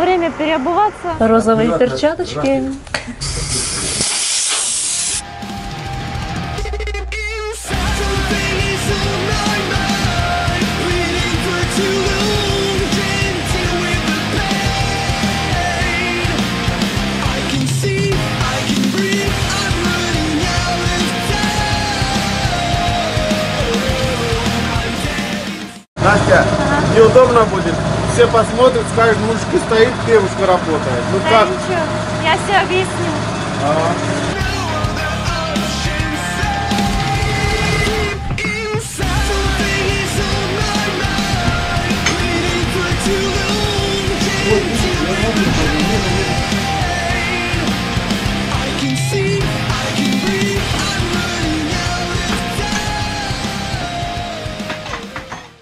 время переобуваться. Розовые перчаточки. Настя, неудобно будет. Все посмотрят, скажут, мужик стоит, девушка работает. Ну да как? Ничего, я все объясню.